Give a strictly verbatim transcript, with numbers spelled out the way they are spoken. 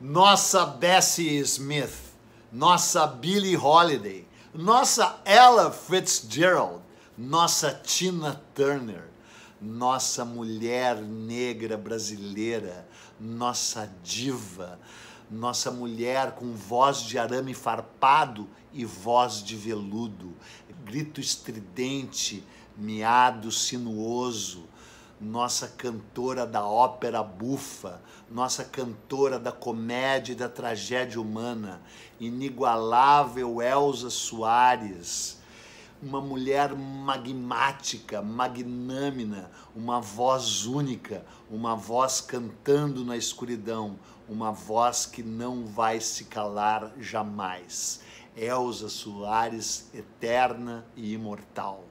nossa Bessie Smith, nossa Billie Holiday, nossa Ella Fitzgerald, nossa Tina Turner, nossa mulher negra brasileira, nossa diva, nossa mulher com voz de arame farpado e voz de veludo, grito estridente, miado sinuoso, nossa cantora da ópera bufa, nossa cantora da comédia e da tragédia humana, inigualável Elza Soares, uma mulher magmática, magnâmina, uma voz única, uma voz cantando na escuridão, uma voz que não vai se calar jamais. Elza Soares, eterna e imortal.